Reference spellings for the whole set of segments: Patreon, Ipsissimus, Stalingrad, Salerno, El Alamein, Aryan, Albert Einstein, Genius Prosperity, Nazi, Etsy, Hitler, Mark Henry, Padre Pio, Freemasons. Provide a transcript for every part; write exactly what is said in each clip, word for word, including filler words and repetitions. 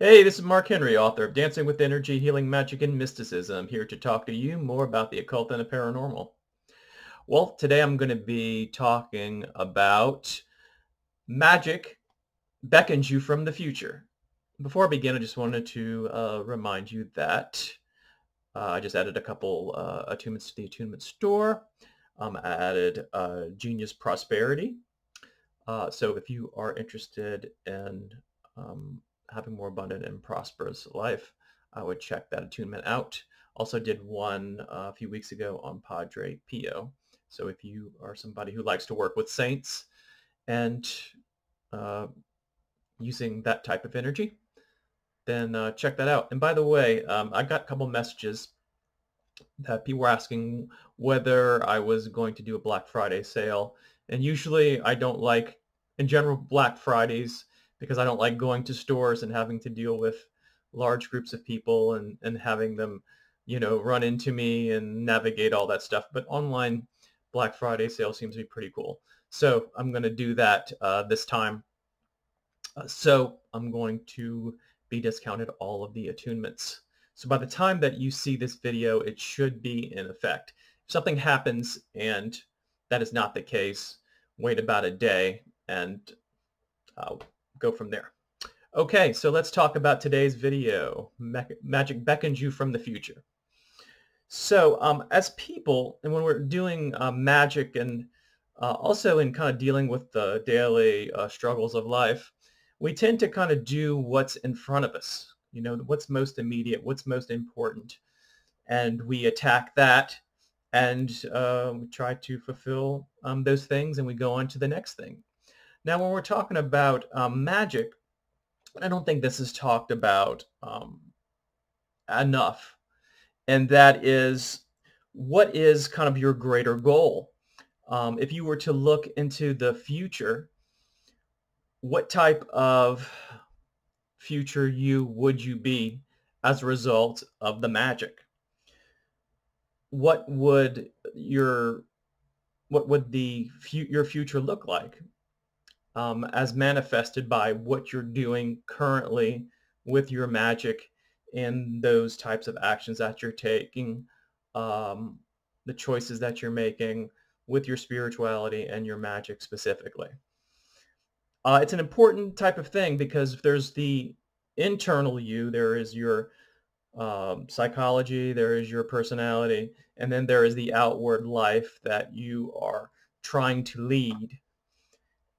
Hey, this is Mark Henry, author of Dancing with Energy, Healing Magic, and Mysticism, here to talk to you more about the occult and the paranormal. Well, today I'm going to be talking about magic beckons you from the future. Before I begin, I just wanted to uh, remind you that uh, I just added a couple uh, attunements to the attunement store. Um, I added uh, Genius Prosperity. Uh, so if you are interested in um, having more abundant and prosperous life, I would check that attunement out. Also did one uh, a few weeks ago on Padre Pio. So if you are somebody who likes to work with saints and uh, using that type of energy, then uh, check that out. And by the way, um, I got a couple messages that people were asking whether I was going to do a Black Friday sale. And usually I don't like, in general, Black Fridays, because I don't like going to stores and having to deal with large groups of people and, and having them, you know, run into me and navigate all that stuff. But online Black Friday sale seems to be pretty cool. So I'm going to do that uh, this time. Uh, so I'm going to be discounted all of the attunements. So by the time that you see this video, it should be in effect. If something happens and that is not the case, wait about a day and I'll go from there. Okay, so let's talk about today's video, Magic Beckons You from the Future. So um, as people, and when we're doing uh, magic and uh, also in kind of dealing with the daily uh, struggles of life, we tend to kind of do what's in front of us. You know, what's most immediate, what's most important, and we attack that and uh, we try to fulfill um, those things, and we go on to the next thing. Now, when we're talking about um, magic, I don't think this is talked about um, enough, and that is, what is kind of your greater goal? Um, if you were to look into the future, what type of future you would you be as a result of the magic? What would your what would the fu- your future look like um, as manifested by what you're doing currently with your magic and those types of actions that you're taking, um, the choices that you're making with your spirituality and your magic specifically? Uh, it's an important type of thing, because if there's the internal you, there is your um, psychology, there is your personality, and then there is the outward life that you are trying to lead.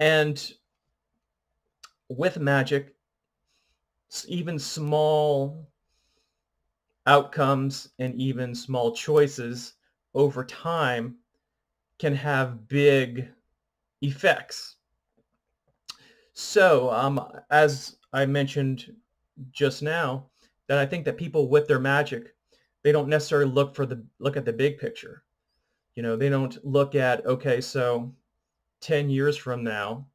And with magic, even small outcomes and even small choices over time can have big effects. So um, as I mentioned just now, that I think that people with their magic, they don't necessarily look for the look at the big picture. You know, they don't look at, okay, so ten years from now,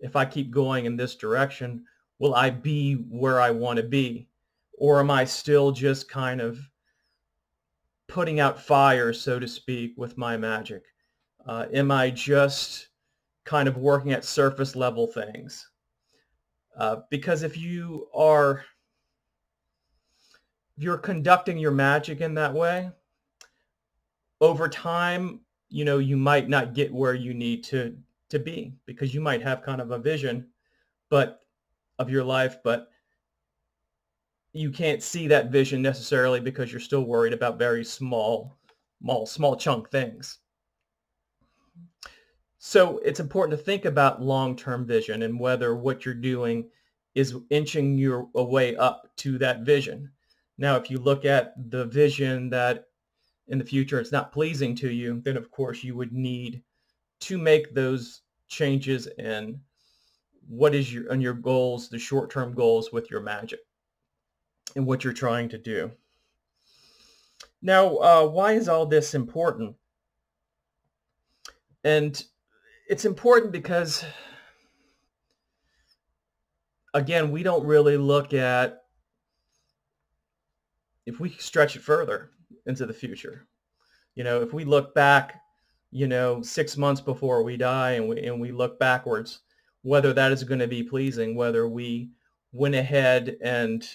if I keep going in this direction, will I be where I want to be? Or am I still just kind of putting out fire, so to speak, with my magic? Uh, am I just kind of working at surface level things? Uh, because if you are, if you're conducting your magic in that way, over time, you know, you might not get where you need to, to be, because you might have kind of a vision, but of your life, but you can't see that vision necessarily because you're still worried about very small, small, small chunk things. So it's important to think about long-term vision and whether what you're doing is inching your way up to that vision. Now, if you look at the vision that in the future it's not pleasing to you, then of course you would need to make those changes in what is your, on your goals, the short-term goals with your magic and what you're trying to do. Now, uh, why is all this important? And it's important because, again, we don't really look at, if we stretch it further into the future, you know, if we look back, you know, six months before we die and we, and we look backwards, whether that is going to be pleasing, whether we went ahead and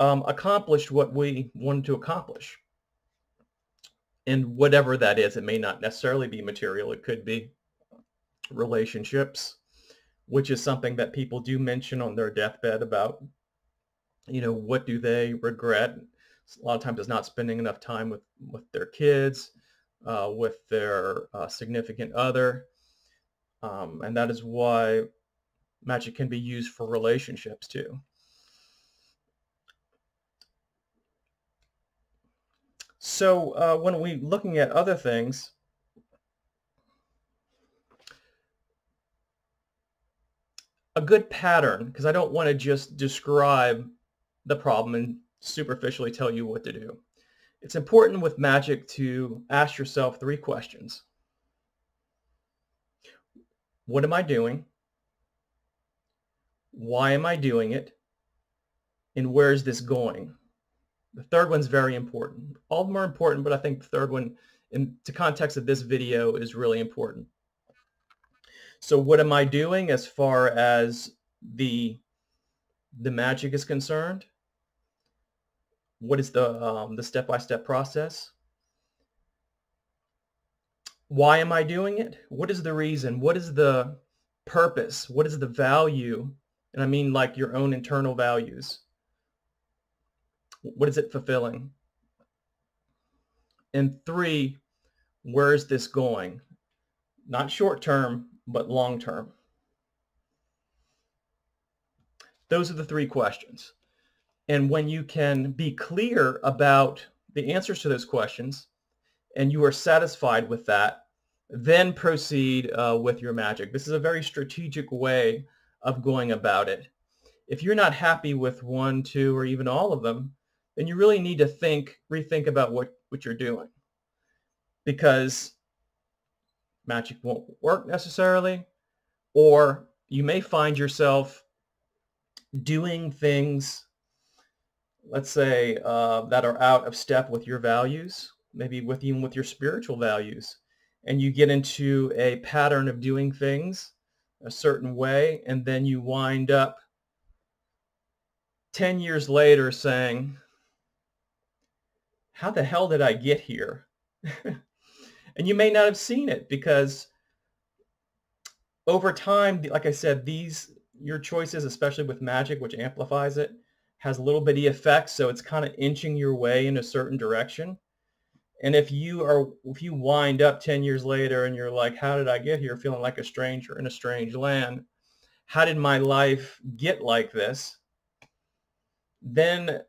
um, accomplished what we wanted to accomplish. And whatever that is, it may not necessarily be material. It could be relationships, which is something that people do mention on their deathbed about, you know, what do they regret? A lot of times it's not spending enough time with, with their kids, uh, with their uh, significant other. Um, and that is why magic can be used for relationships too. So uh, when we're looking at other things, a good pattern, because I don't want to just describe the problem and superficially tell you what to do. It's important with magic to ask yourself three questions. What am I doing? Why am I doing it? And where is this going? The third one's very important. All of them are important, but I think the third one, in the context of this video, is really important. So what am I doing as far as the, the magic is concerned? What is the, um, the step-by-step process? Why am I doing it? What is the reason? What is the purpose? What is the value? And I mean like your own internal values. What is it fulfilling? And three, where is this going? Not short-term, but long-term. Those are the three questions. And when you can be clear about the answers to those questions, and you are satisfied with that, then proceed uh, with your magic. This is a very strategic way of going about it. If you're not happy with one, two, or even all of them, then you really need to think, rethink about what, what you're doing, because magic won't work necessarily, or you may find yourself doing things, let's say, uh, that are out of step with your values, maybe with even with your spiritual values, and you get into a pattern of doing things a certain way, and then you wind up ten years later saying, how the hell did I get here? And you may not have seen it, because over time, like I said, these, your choices, especially with magic, which amplifies it, has a little bitty effect. So it's kind of inching your way in a certain direction. And if you are, if you wind up ten years later and you're like, how did I get here? Feeling like a stranger in a strange land. How did my life get like this? Then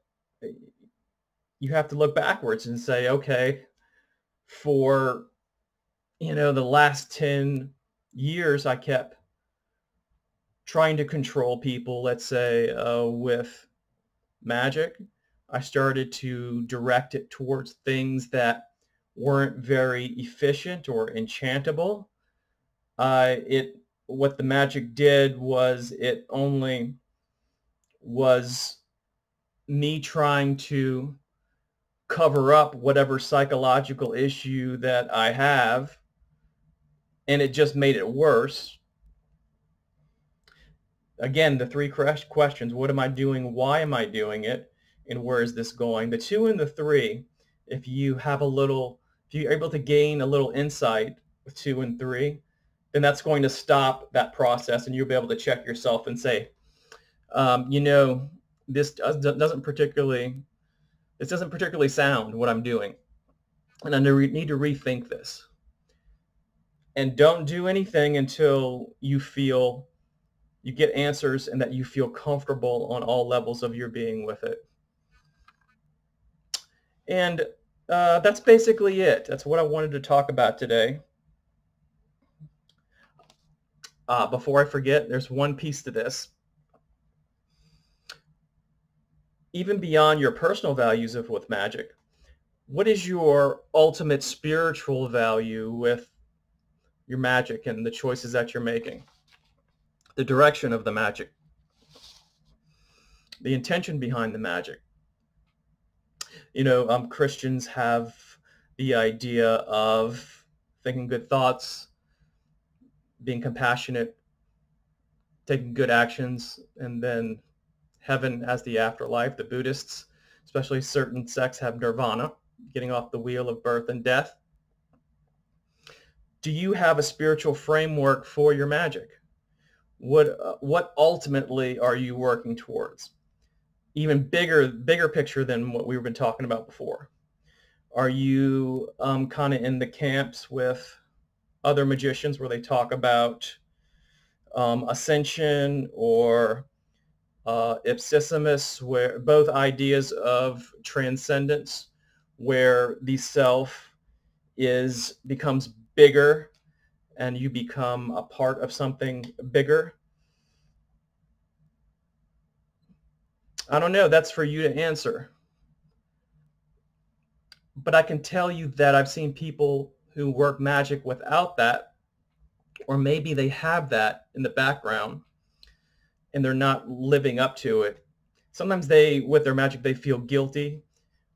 you have to look backwards and say, okay, for, you know, the last ten years, I kept trying to control people, let's say, uh, with magic. I started to direct it towards things that weren't very efficient or enchantable. Uh, it, what the magic did was it only was me trying to cover up whatever psychological issue that I have, and it just made it worse. Again, the three questions: what am I doing, why am I doing it, and where is this going? The two and the three, if you have a little, if you're able to gain a little insight with two and three, then that's going to stop that process, and you'll be able to check yourself and say, um, you know, this doesn't particularly This doesn't particularly sound what I'm doing, and I need to rethink this. And don't do anything until you feel you get answers and that you feel comfortable on all levels of your being with it. And uh, that's basically it. That's what I wanted to talk about today. Uh, before I forget, there's one piece to this. Even beyond your personal values of with magic, what is your ultimate spiritual value with your magic and the choices that you're making? The direction of the magic, the intention behind the magic. You know, um, Christians have the idea of thinking good thoughts, being compassionate, taking good actions, and then heaven as the afterlife. The Buddhists, especially certain sects, have nirvana, getting off the wheel of birth and death. Do you have a spiritual framework for your magic? What, uh, what ultimately are you working towards? Even bigger, bigger picture than what we've been talking about before. Are you um, kind of in the camps with other magicians where they talk about um, ascension or uh, Ipsissimus, where both ideas of transcendence, where the self is becomes bigger and you become a part of something bigger? I don't know. That's for you to answer. But I can tell you that I've seen people who work magic without that, or maybe they have that in the background and they're not living up to it. Sometimes they, with their magic, they feel guilty,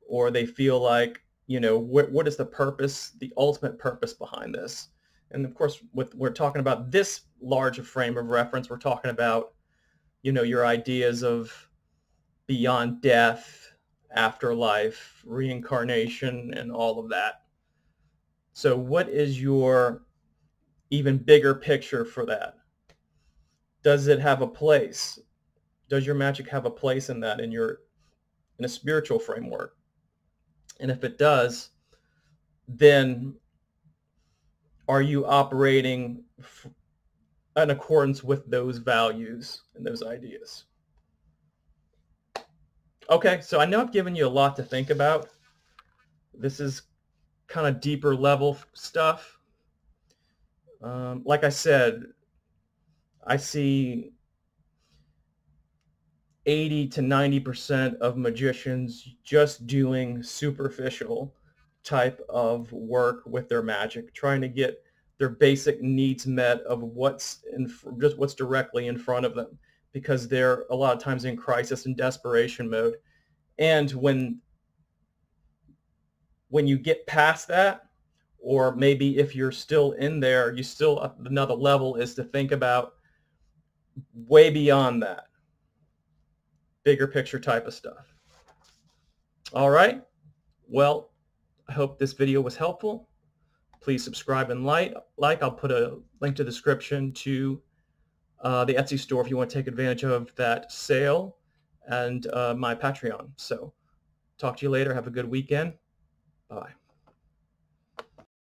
or they feel like, you know, wh what is the purpose, the ultimate purpose behind this? And of course, with, we're talking about this large frame of reference. We're talking about, you know, your ideas of beyond death, afterlife, reincarnation, and all of that. So what is your even bigger picture for that? Does it have a place? Does your magic have a place in that, in your, in a spiritual framework? And if it does, then are you operating in accordance with those values and those ideas? Okay, so I know I've given you a lot to think about. This is kind of deeper level stuff. Um, like I said, I see eighty to ninety percent of magicians just doing superficial type of work with their magic, trying to get their basic needs met of what's in, just what's directly in front of them, because they're a lot of times in crisis and desperation mode. And when, when you get past that, or maybe if you're still in there, you still, another level is to think about way beyond that, bigger picture type of stuff. All right. Well, I hope this video was helpful. Please subscribe and like. Like, I'll put a link to the description to Uh, the Etsy store if you want to take advantage of that sale, and uh, my Patreon. So talk to you later. Have a good weekend. Bye.